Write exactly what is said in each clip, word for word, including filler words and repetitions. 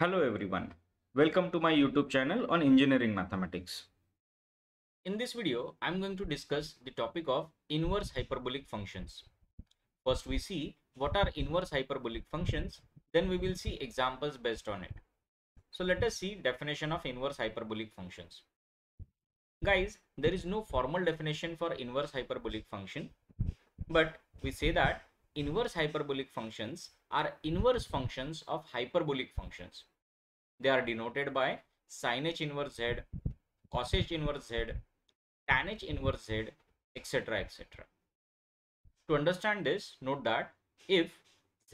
Hello everyone, welcome to my YouTube channel on Engineering Mathematics. In this video, I am going to discuss the topic of inverse hyperbolic functions. First we see what are inverse hyperbolic functions, then we will see examples based on it. So let us see definition of inverse hyperbolic functions. Guys, there is no formal definition for inverse hyperbolic function, but we say that inverse hyperbolic functions are inverse functions of hyperbolic functions. They are denoted by sin h inverse z, cos h inverse z, tan h inverse z, et cetera et cetera. To understand this, note that if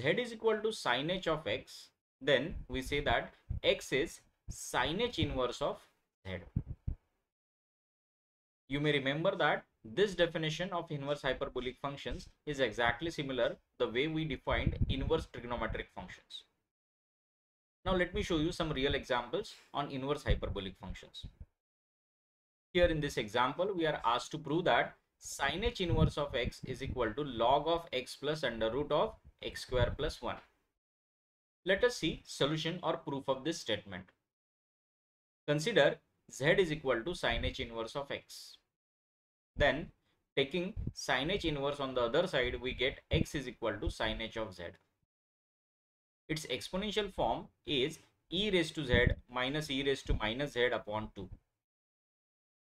z is equal to sin h of x, then we say that x is sin h inverse of z. You may remember that this definition of inverse hyperbolic functions is exactly similar the way we defined inverse trigonometric functions. Now let me show you some real examples on inverse hyperbolic functions. Here in this example, we are asked to prove that sin h inverse of x is equal to log of x plus under root of x square plus one. Let us see solution or proof of this statement. Consider z is equal to sin h inverse of x. Then taking sin h inverse on the other side, we get x is equal to sin h of z. Its exponential form is e raised to z minus e raised to minus z upon two.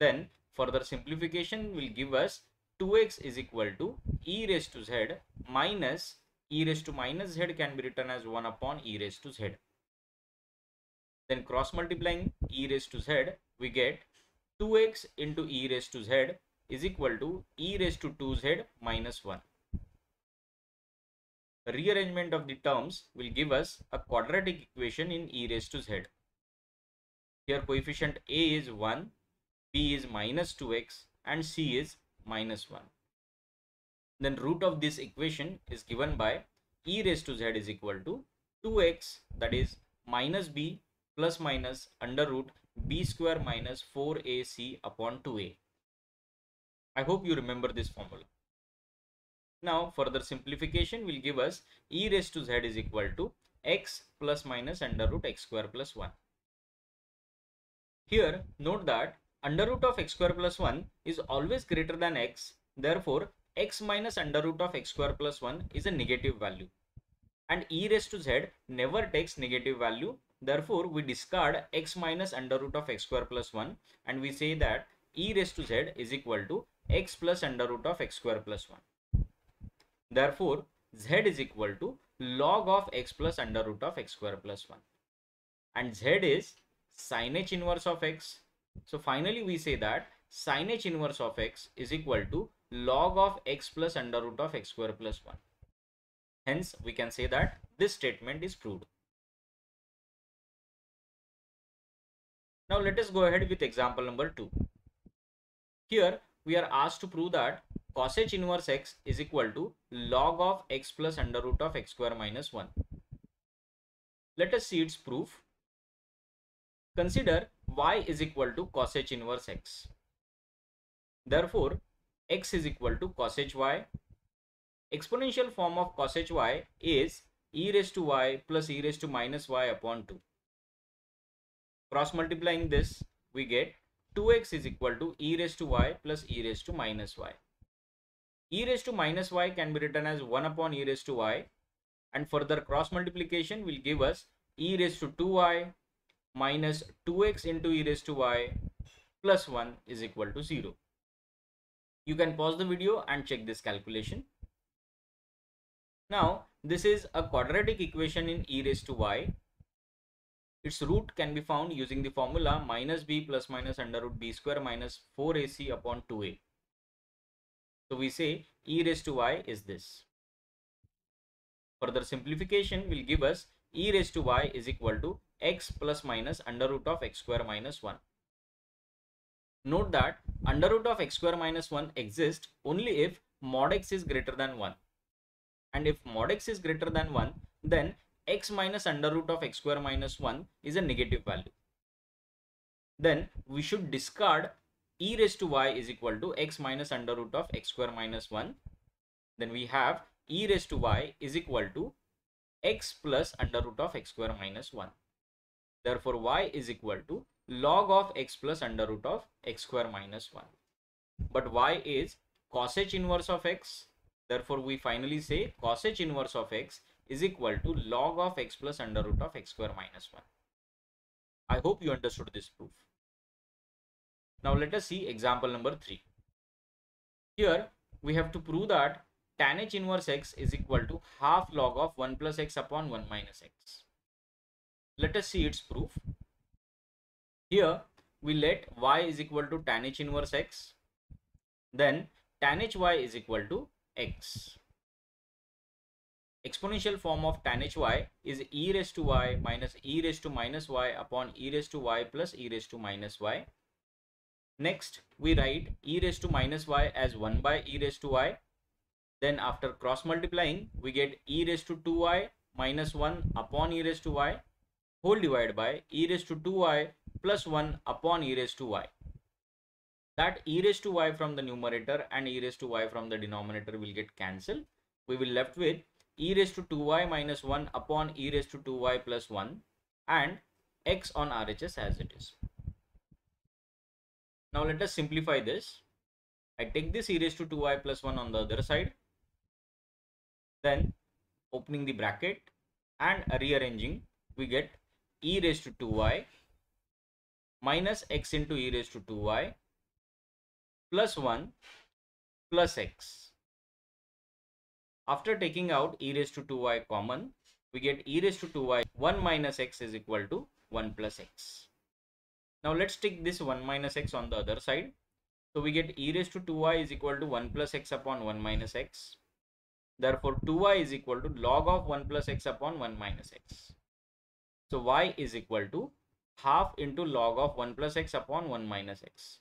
Then further simplification will give us two x is equal to e raised to z minus e raised to minus z can be written as one upon e raised to z. Then cross multiplying e raised to z, we get two x into e raised to z is equal to e raised to two z minus one. The rearrangement of the terms will give us a quadratic equation in e raised to z. Here coefficient a is one, b is minus two x and c is minus one. Then root of this equation is given by e raised to z is equal to two x, that is minus b plus minus under root b square minus four a c upon two a. I hope you remember this formula. Now further simplification will give us e raised to z is equal to x plus minus under root x square plus one. Here note that under root of x square plus one is always greater than x. Therefore x minus under root of x square plus one is a negative value. And e raised to z never takes negative value. Therefore we discard x minus under root of x square plus one and we say that e raised to z is equal to x plus under root of x square plus one. Therefore, z is equal to log of x plus under root of x square plus one. And z is sin h inverse of x. So finally, we say that sin h inverse of x is equal to log of x plus under root of x square plus one. Hence, we can say that this statement is proved. Now, let us go ahead with example number two. Here, we are asked to prove that cos h inverse x is equal to log of x plus under root of x square minus one. Let us see its proof. Consider y is equal to cos h inverse x. Therefore, x is equal to cos h y. Exponential form of cos h y is e raised to y plus e raised to minus y upon two. Cross multiplying this, we get two x is equal to e raised to y plus e raised to minus y. E raised to minus y can be written as one upon e raised to y, and further cross multiplication will give us e raised to two y minus two x into e raised to y plus one is equal to zero. You can pause the video and check this calculation. Now this is a quadratic equation in e raised to y. Its root can be found using the formula minus b plus minus under root b square minus four a c upon two a. So we say e raised to y is this. Further simplification will give us e raised to y is equal to x plus minus under root of x square minus one. Note that under root of x square minus one exists only if mod x is greater than one. And if mod x is greater than one, then x minus under root of x square minus one is a negative value. Then we should discard e raised to y is equal to x minus under root of x square minus one. Then we have e raised to y is equal to x plus under root of x square minus one. Therefore, y is equal to log of x plus under root of x square minus one. But y is cos h inverse of x. Therefore, we finally say cos h inverse of x is equal to log of x plus under root of x square minus one. I hope you understood this proof. Now, let us see example number three. Here, we have to prove that tan h inverse x is equal to half log of one plus x upon one minus x. Let us see its proof. Here, we let y is equal to tan h inverse x. Then, tan h y is equal to x. Exponential form of tan h y is e raised to y minus e raised to minus y upon e raised to y plus e raised to minus y. Next, we write e raised to minus y as one by e raised to y. Then after cross multiplying, we get e raised to two y minus one upon e raised to y whole divided by e raised to two y plus one upon e raised to y. That e raised to y from the numerator and e raised to y from the denominator will get cancelled. We will left with e raised to two y minus one upon e raised to two y plus one and x on R H S as it is. Now let us simplify this. I take this e raised to two y plus one on the other side. Then opening the bracket and rearranging, we get e raised to two y minus x into e raised to two y plus one plus x. After taking out e raised to two y common, we get e raised to two y one minus x is equal to one plus x. Now let's take this one minus x on the other side. So we get e raised to two y is equal to one plus x upon one minus x. Therefore, two y is equal to log of one plus x upon one minus x. So y is equal to half into log of one plus x upon one minus x.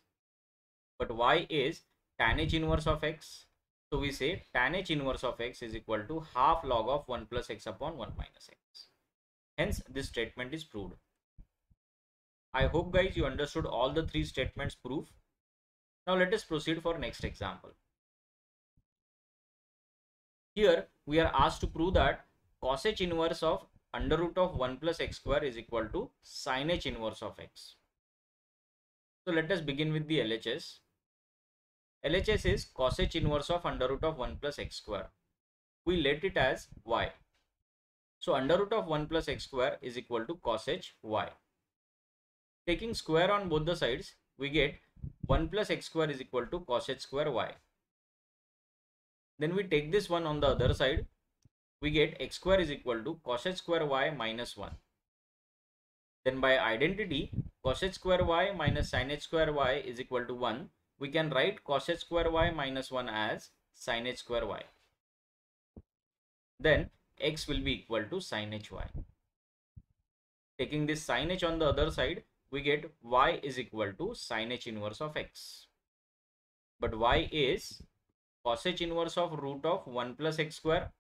But y is tan h inverse of x. So we say tan h inverse of x is equal to half log of one plus x upon one minus x. Hence, this statement is proved. I hope guys you understood all the three statements proof. Now let us proceed for next example. Here we are asked to prove that cos h inverse of under root of one plus x square is equal to sin h inverse of x. So let us begin with the L H S. L H S is cos h inverse of under root of one plus x square. We let it as y. So under root of one plus x square is equal to cos h y. Taking square on both the sides, we get one plus x square is equal to cos h square y. Then we take this one on the other side, we get x square is equal to cos h square y minus one. Then by identity, cos h square y minus sin h square y is equal to one. We can write cos h square y minus one as sin h square y. Then x will be equal to sin h y. Taking this sin h on the other side, we get y is equal to sin h inverse of x. But y is cos h inverse of root of one plus x square.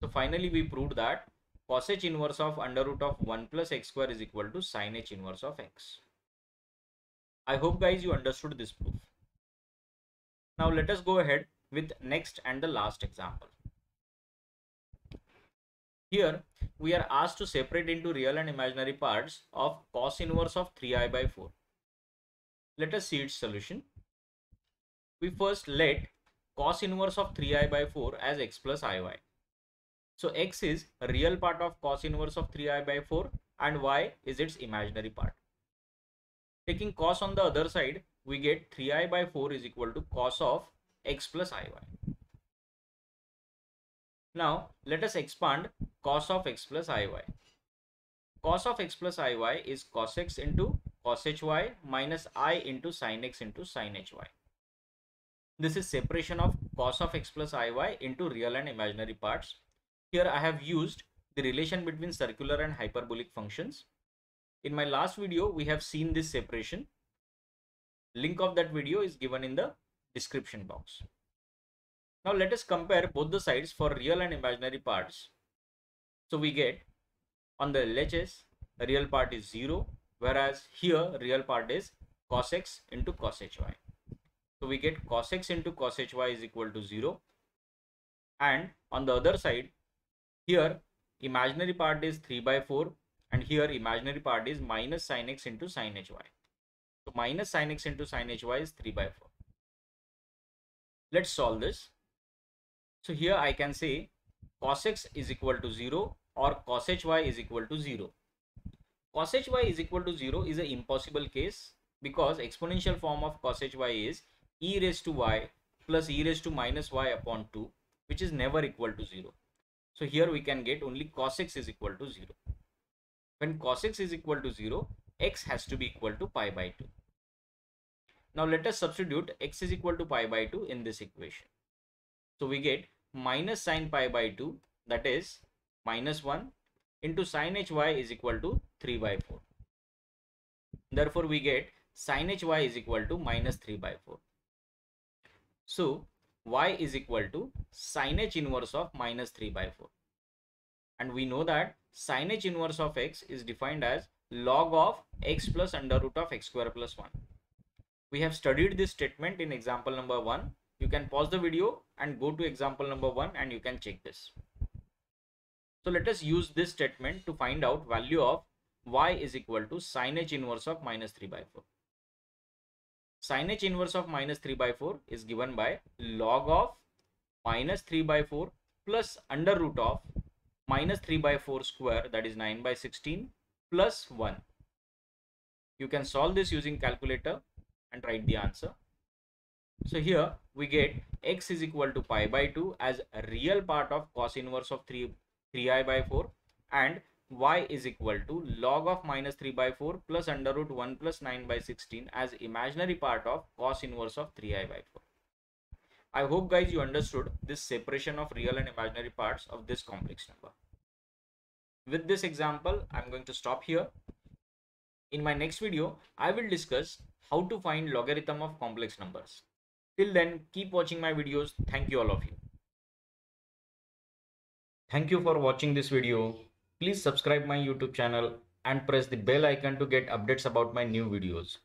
So finally we proved that cos h inverse of under root of one plus x square is equal to sin h inverse of x. I hope guys you understood this proof. Now let us go ahead with next and the last example. Here, we are asked to separate into real and imaginary parts of cos inverse of three i by four. Let us see its solution. We first let cos inverse of three i by four as x plus iy. So x is a real part of cos inverse of three i by four and y is its imaginary part. Taking cos on the other side, we get three i by four is equal to cos of x plus iy. Now, let us expand cos of x plus iy. Cos of x plus iy is cos x into cos hy minus I into sin x into sin hy. This is separation of cos of x plus iy into real and imaginary parts. Here I have used the relation between circular and hyperbolic functions. In my last video, we have seen this separation. Link of that video is given in the description box. Now let us compare both the sides for real and imaginary parts. So we get on the L H S, the real part is zero, whereas here real part is cos x into cos hy. So we get cos x into cos hy is equal to zero. And on the other side, here imaginary part is three by four and here imaginary part is minus sin x into sin hy. So minus sin x into sin hy is three by four. Let's solve this. So here I can say cos x is equal to zero or cos hy is equal to zero. Cos hy is equal to zero is an impossible case because exponential form of cos hy is e raised to y plus e raised to minus y upon two, which is never equal to zero. So here we can get only cos x is equal to zero. When cos x is equal to zero, x has to be equal to pi by two. Now let us substitute x is equal to pi by two in this equation. So we get minus sin pi by two, that is minus one into sin hy is equal to three by four. Therefore we get sin hy is equal to minus three by four. So y is equal to sin h inverse of minus three by four. And we know that sin h inverse of x is defined as log of x plus under root of x square plus one. We have studied this statement in example number one. You can pause the video and go to example number one and you can check this. So let us use this statement to find out value of y is equal to sin h inverse of minus three by four. Sin h inverse of minus three by four is given by log of minus three by four plus under root of minus three by four square, that is nine by sixteen, plus one. You can solve this using calculator and write the answer. So here we get x is equal to pi by two as a real part of cos inverse of three i by four, and y is equal to log of minus three by four plus under root one plus nine by sixteen as imaginary part of cos inverse of three i by four. I hope guys you understood this separation of real and imaginary parts of this complex number. With this example, I'm going to stop here. In my next video, I will discuss how to find logarithm of complex numbers. Till then, keep watching my videos. Thank you all of you. Thank you for watching this video. Please subscribe my YouTube channel and press the bell icon to get updates about my new videos.